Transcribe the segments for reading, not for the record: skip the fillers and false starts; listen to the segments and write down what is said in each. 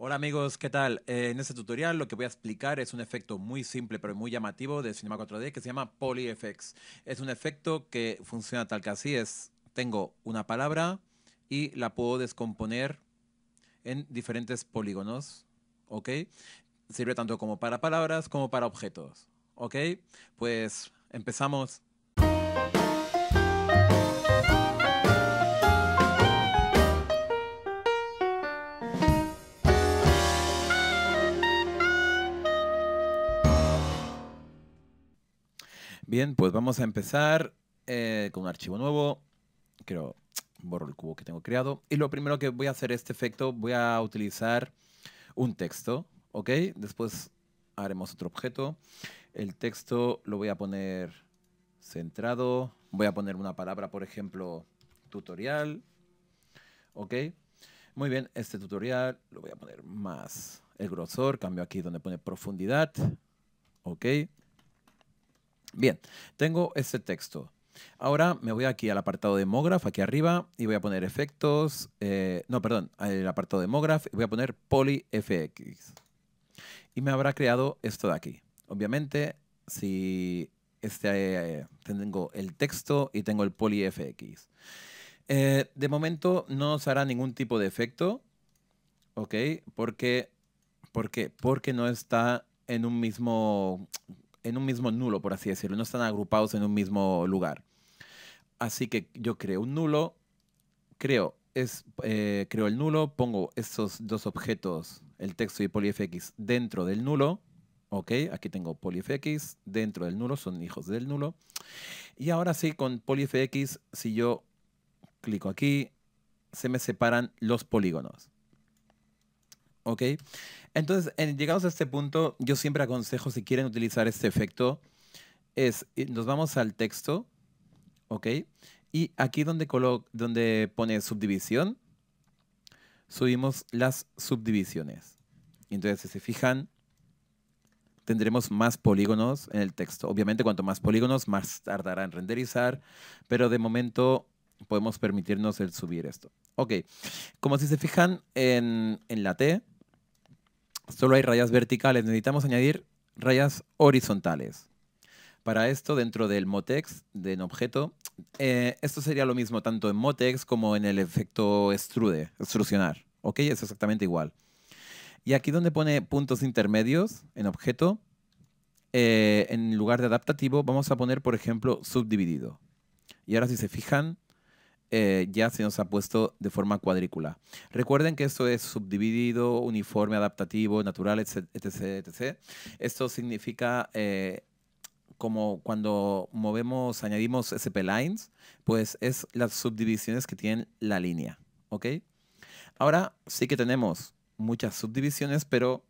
Hola amigos, ¿qué tal? En este tutorial lo que voy a explicar es un efecto muy simple pero muy llamativo de Cinema 4D que se llama PolyFX. Es un efecto que funciona tal que así es. Tengo una palabra y la puedo descomponer en diferentes polígonos, ¿ok? Sirve tanto como para palabras como para objetos, ¿ok? Pues empezamos. Bien, pues vamos a empezar con un archivo nuevo. Borro el cubo que tengo creado. Y lo primero que voy a hacer este efecto, voy a utilizar un texto, ¿ok? Después haremos otro objeto. El texto lo voy a poner centrado. Voy a poner una palabra, por ejemplo, tutorial, ¿ok? Muy bien, este tutorial lo voy a poner más el grosor. Cambio aquí donde pone profundidad, ¿ok? Bien, tengo este texto. Ahora me voy aquí al apartado de MoGraph, aquí arriba, y voy a poner efectos. Al apartado de MoGraph, voy a poner PolyFX. Y me habrá creado esto de aquí. Obviamente, si tengo el texto y tengo el PolyFX. De momento no os hará ningún tipo de efecto, ¿ok? Porque no está en un mismo... nulo, por así decirlo. No están agrupados en un mismo lugar. Así que yo creo un nulo, creo el nulo, pongo estos dos objetos, el texto y PolyFX, dentro del nulo. Ok, aquí tengo PolyFX dentro del nulo, son hijos del nulo. Y ahora sí, con PolyFX, si yo clico aquí, se me separan los polígonos. ¿Ok? Entonces, llegados a este punto, yo siempre aconsejo, si quieren utilizar este efecto, nos vamos al texto, ¿ok? Y aquí donde pone subdivisión, subimos las subdivisiones. Entonces, si se fijan, tendremos más polígonos en el texto. Obviamente, cuanto más polígonos, más tardará en renderizar, pero de momento podemos permitirnos el subir esto. Ok, como si se fijan en la T, solo hay rayas verticales, necesitamos añadir rayas horizontales. Para esto, dentro del MoText, de un objeto, esto sería lo mismo tanto en MoText como en el efecto extrude, extrusionar. ¿Ok? Es exactamente igual. Y aquí donde pone puntos intermedios en objeto, en lugar de adaptativo, vamos a poner, por ejemplo, subdividido. Y ahora si se fijan, ya se nos ha puesto de forma cuadrícula. Recuerden que esto es subdividido, uniforme, adaptativo, natural, etc. etc. Esto significa como cuando movemos, añadimos SP lines, pues es las subdivisiones que tienen la línea. ¿Ok? Ahora sí que tenemos muchas subdivisiones, pero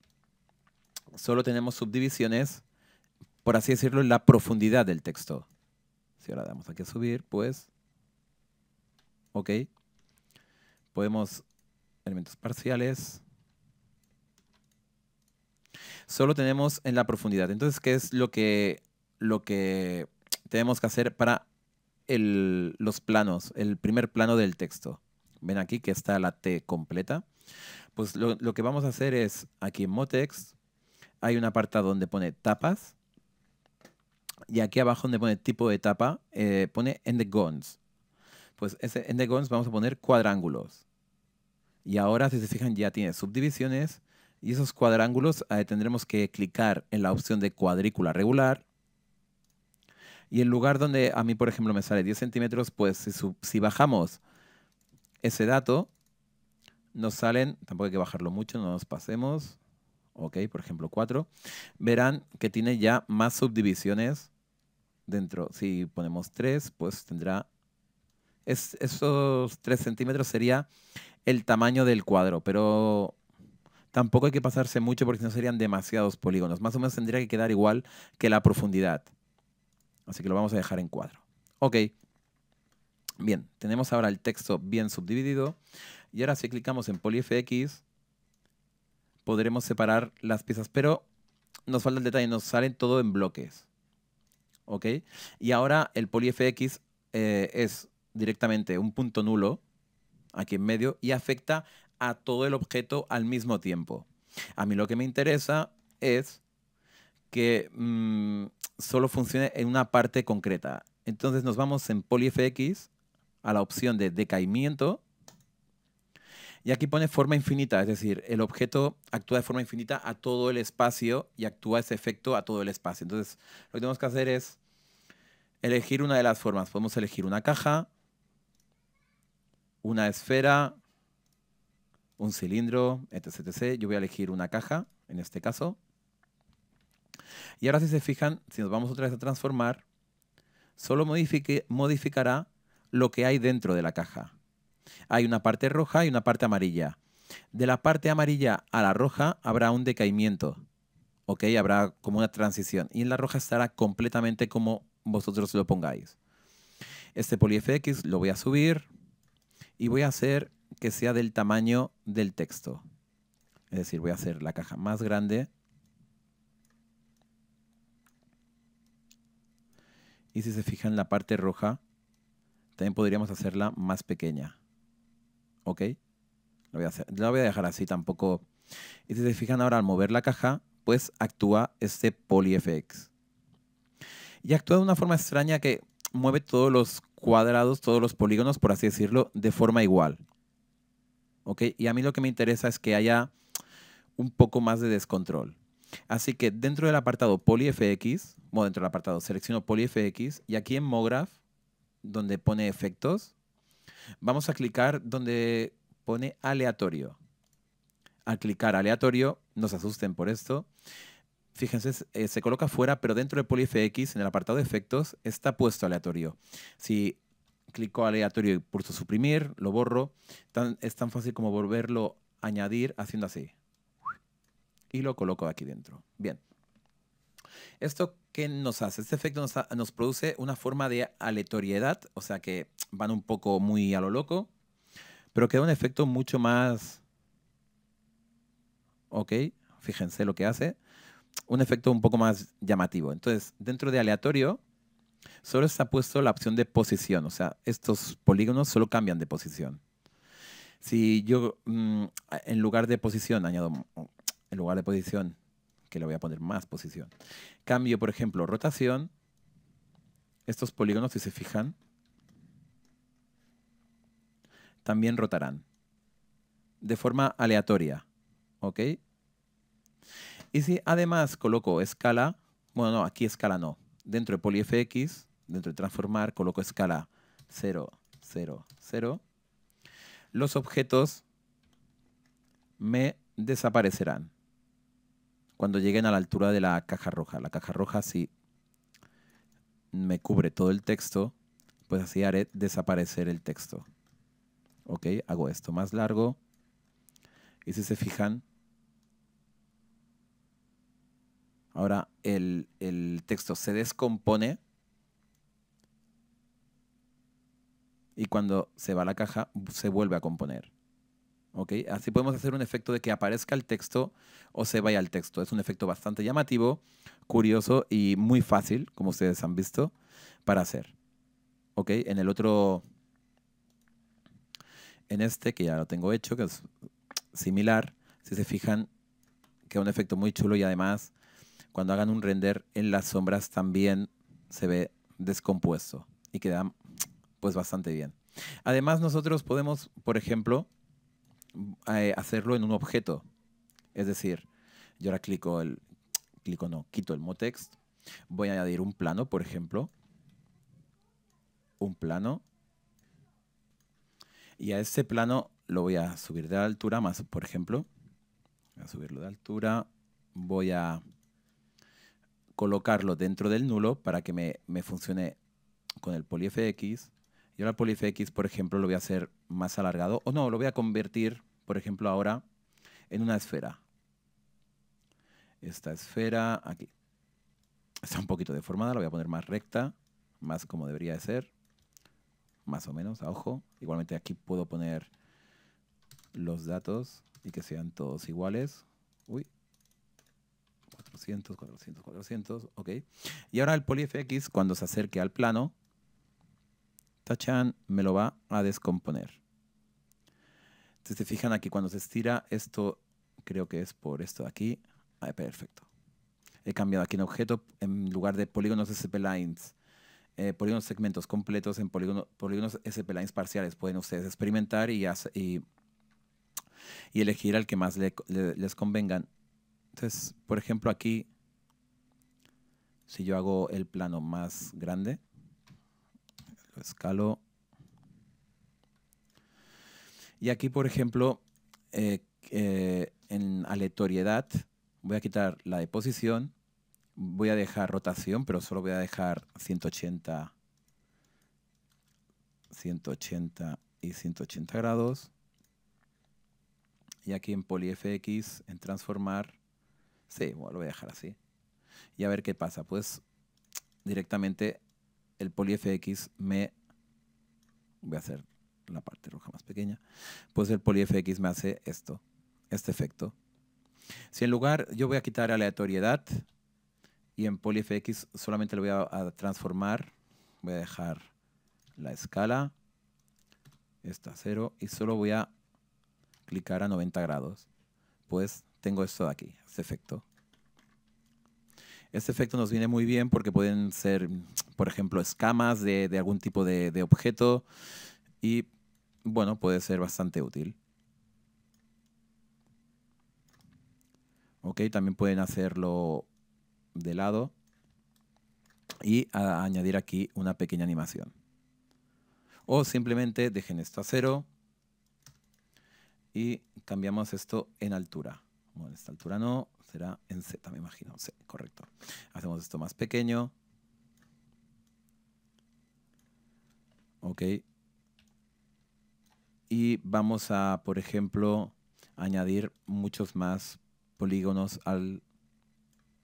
solo tenemos subdivisiones, por así decirlo, en la profundidad del texto. Si ahora damos aquí a subir, pues... Ok, podemos elementos parciales. Solo tenemos en la profundidad. Entonces, ¿qué es lo que tenemos que hacer para los planos? El primer plano del texto. Ven aquí que está la T completa. Pues lo que vamos a hacer es, aquí en MoText, hay un apartado donde pone tapas. Y aquí abajo donde pone tipo de tapa, pone endgons. Pues en endgons vamos a poner cuadrángulos. Y ahora, si se fijan, ya tiene subdivisiones. Y esos cuadrángulos tendremos que clicar en la opción de cuadrícula regular. Y el lugar donde a mí, por ejemplo, me sale 10 centímetros, pues si bajamos ese dato, nos salen, tampoco hay que bajarlo mucho, no nos pasemos. Ok, por ejemplo, 4. Verán que tiene ya más subdivisiones dentro. Si ponemos 3, pues tendrá... esos 3 centímetros sería el tamaño del cuadro, pero tampoco hay que pasarse mucho porque si no serían demasiados polígonos. Más o menos tendría que quedar igual que la profundidad. Así que lo vamos a dejar en cuadro. Ok. Bien, tenemos ahora el texto bien subdividido. Y ahora si clicamos en PolyFX, podremos separar las piezas, pero nos falta el detalle, nos salen todo en bloques. Ok. Y ahora el PolyFX es... directamente un punto nulo aquí en medio y afecta a todo el objeto al mismo tiempo. A mí lo que me interesa es que solo funcione en una parte concreta. Entonces nos vamos en PolyFX a la opción de decaimiento y aquí pone forma infinita, es decir, el objeto actúa de forma infinita a todo el espacio y actúa ese efecto a todo el espacio. Entonces lo que tenemos que hacer es elegir una de las formas. Podemos elegir una caja, una esfera, un cilindro, etc, etc. Yo voy a elegir una caja en este caso. Y ahora si se fijan, si nos vamos otra vez a transformar, solo modificará lo que hay dentro de la caja. Hay una parte roja y una parte amarilla. De la parte amarilla a la roja habrá un decaimiento. ¿Ok? Habrá como una transición. Y en la roja estará completamente como vosotros lo pongáis. Este PolyFX lo voy a subir y voy a hacer que sea del tamaño del texto. Es decir, voy a hacer la caja más grande. Y si se fijan, la parte roja también podríamos hacerla más pequeña. ¿Ok? La voy a dejar así tampoco. Y si se fijan ahora, al mover la caja, pues actúa este PolyFX. Y actúa de una forma extraña que mueve todos los cuadrados, todos los polígonos, por así decirlo, de forma igual. ¿Ok? Y a mí lo que me interesa es que haya un poco más de descontrol. Así que dentro del apartado PolyFX, bueno, dentro del apartado selecciono PolyFX y aquí en MoGraph, donde pone efectos, vamos a clicar donde pone aleatorio. Al clicar aleatorio, no se asusten por esto, fíjense, se coloca fuera, pero dentro de PolyFX, en el apartado de efectos, está puesto aleatorio. Si clico aleatorio y pulso suprimir, lo borro, es tan fácil como volverlo a añadir haciendo así. Y lo coloco aquí dentro. Bien. ¿Esto qué nos hace? Este efecto nos produce una forma de aleatoriedad, o sea que van un poco muy a lo loco, pero queda un efecto mucho más... Ok, fíjense lo que hace. Un efecto un poco más llamativo. Entonces, dentro de aleatorio, solo está puesto la opción de posición, o sea, estos polígonos solo cambian de posición. Si yo, en lugar de posición, añado... En lugar de posición, que le voy a poner más posición. Cambio, por ejemplo, rotación. Estos polígonos, si se fijan, también rotarán de forma aleatoria. ¿Ok? Y si además coloco escala, bueno, no, aquí escala no. Dentro de PolyFX, dentro de transformar, coloco escala 0, 0, 0. Los objetos me desaparecerán cuando lleguen a la altura de la caja roja. La caja roja, si me cubre todo el texto, pues así haré desaparecer el texto. Ok, hago esto más largo. Y si se fijan, ahora el texto se descompone. Y cuando se va a la caja, se vuelve a componer. ¿Ok? Así podemos hacer un efecto de que aparezca el texto o se vaya el texto. Es un efecto bastante llamativo, curioso y muy fácil, como ustedes han visto, para hacer. ¿Ok? En el otro, en este que ya lo tengo hecho, que es similar, si se fijan, queda un efecto muy chulo y además cuando hagan un render en las sombras también se ve descompuesto y queda pues bastante bien. Además nosotros podemos, por ejemplo, hacerlo en un objeto. Es decir, yo ahora quito el MoText, voy a añadir un plano, por ejemplo, un plano, y a ese plano lo voy a subir de altura más, por ejemplo, voy a subirlo de altura, voy a colocarlo dentro del nulo para que me funcione con el PolyFX. Y ahora PolyFX, por ejemplo, lo voy a hacer más alargado. O no, lo voy a convertir, por ejemplo, ahora en una esfera. Esta esfera aquí. Está un poquito deformada, la voy a poner más recta, más como debería de ser. Más o menos, a ojo. Igualmente aquí puedo poner los datos y que sean todos iguales. Uy. 400, 400, 400. Ok. Y ahora el PolyFX, cuando se acerque al plano, me lo va a descomponer. Si se fijan aquí cuando se estira, esto creo que es por esto de aquí. Ah, perfecto. He cambiado aquí en objeto, en lugar de polígonos splines, polígonos segmentos completos, en polígonos splines parciales. Pueden ustedes experimentar y elegir al que más les convengan. Entonces, por ejemplo, aquí, si yo hago el plano más grande, lo escalo. Y aquí, por ejemplo, en aleatoriedad, voy a quitar la de posición, voy a dejar rotación, pero solo voy a dejar 180, 180 y 180 grados. Y aquí en PolyFX, en transformar, sí, bueno, lo voy a dejar así. Y a ver qué pasa. Pues directamente el PolyFX me... Voy a hacer la parte roja más pequeña. Pues el PolyFX me hace esto, este efecto. Si en lugar, yo voy a quitar aleatoriedad y en PolyFX solamente lo voy a transformar. Voy a dejar la escala, esta a 0, y solo voy a clicar a 90 grados. Pues tengo esto de aquí, este efecto. Este efecto nos viene muy bien porque pueden ser, por ejemplo, escamas de algún tipo de objeto y, bueno, puede ser bastante útil. Ok, también pueden hacerlo de lado y añadir aquí una pequeña animación. O simplemente dejen esto a 0 y cambiamos esto en altura. Bueno, en esta altura no, será en Z, me imagino. Sí, correcto. Hacemos esto más pequeño. Ok. Y vamos a, por ejemplo, añadir muchos más polígonos al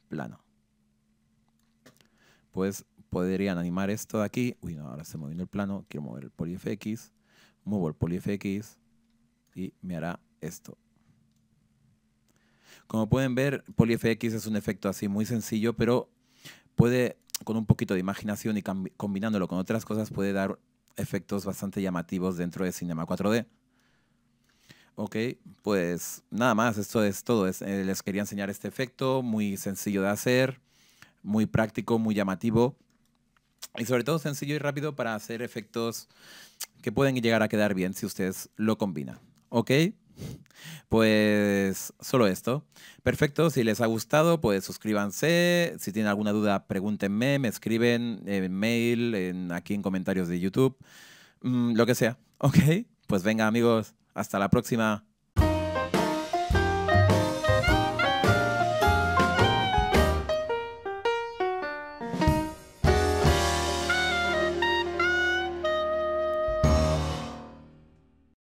plano. Pues podrían animar esto de aquí. Uy, no, ahora estoy moviendo el plano. Quiero mover el PolyFX. Muevo el PolyFX y me hará esto. Como pueden ver, PolyFX es un efecto así muy sencillo, pero puede, con un poquito de imaginación y combinándolo con otras cosas, puede dar efectos bastante llamativos dentro de Cinema 4D. Ok, pues nada más, esto es todo. Les quería enseñar este efecto, muy sencillo de hacer, muy práctico, muy llamativo. Y sobre todo sencillo y rápido para hacer efectos que pueden llegar a quedar bien si ustedes lo combinan. Ok. Pues solo esto. Perfecto, si les ha gustado, pues suscríbanse. Si tienen alguna duda, pregúntenme, me escriben en mail, aquí en comentarios de YouTube, lo que sea. Ok, pues venga amigos, hasta la próxima.